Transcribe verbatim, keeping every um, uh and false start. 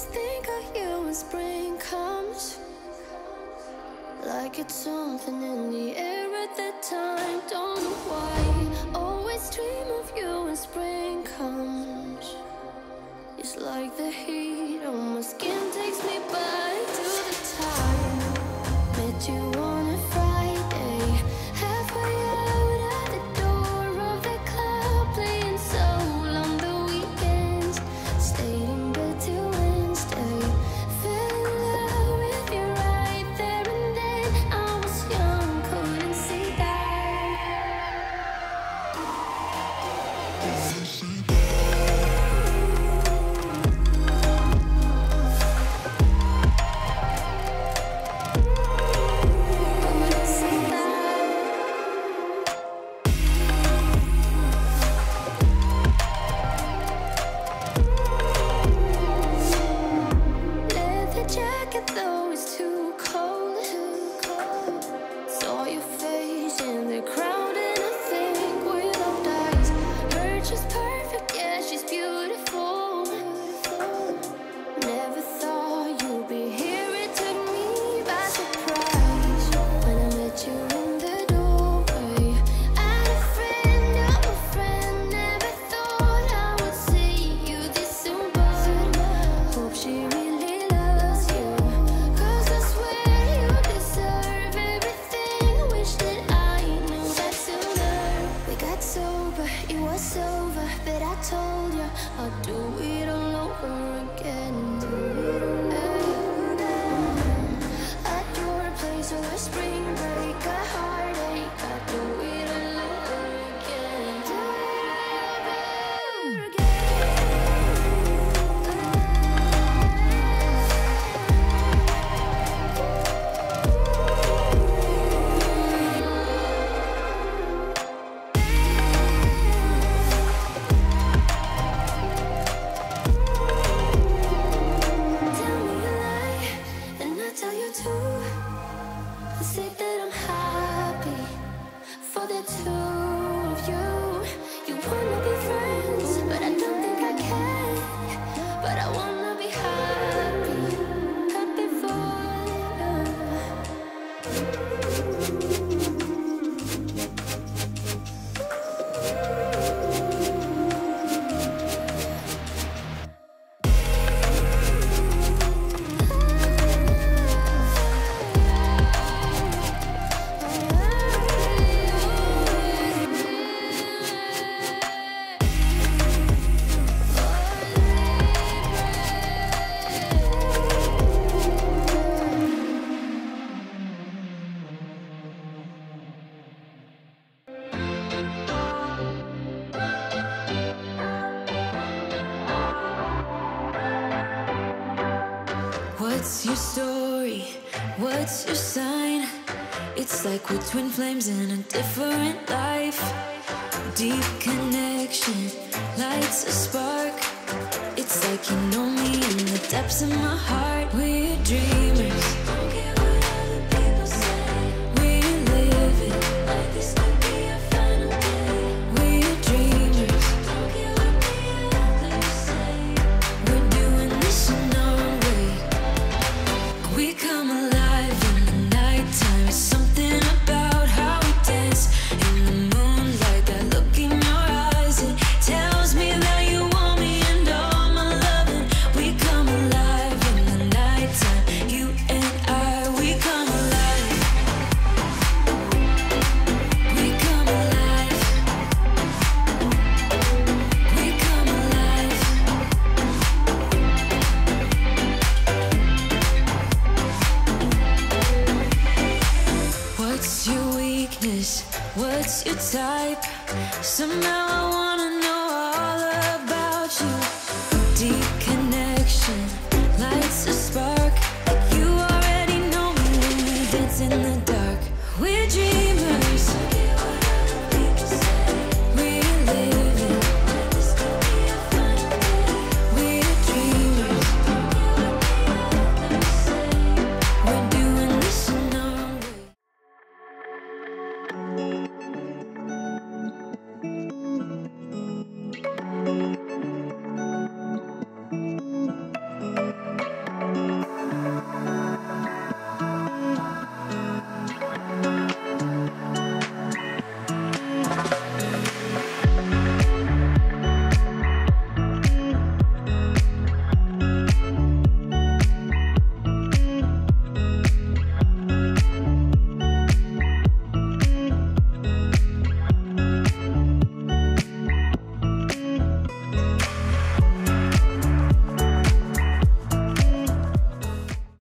always think of you when spring comes, like it's something in the air at that time. Don't know why, always dream of you when spring comes. It's like the heat on my skin takes me back to the time met you on a Friday, halfway out at the door of the club, playing soul on the weekends. Stayed in bed till Wednesday, fell in love with you right there and then. I was young, couldn't see that. I'll do it all over again. Do it all over again. At your place over spring break, a heartache. I'll do it all over again. Do it all over again. What's your story? What's your sign? It's like we're twin flames in a different life. Deep connection lights a spark. It's like you know me in the depths of my heart. We're dreamers. Don't care what other people say. We're living like this could be our final day. We're dreamers. Don't care what the others say. We're doing this in our own way. We come alive in the nighttime. It's something about how we dance in the moonlight. That look in your eyes, it tells me that you want me and all my loving. We come alive in the nighttime. You and I, we come alive. We come alive. We come alive. What's your weakness? What's your type? Somehow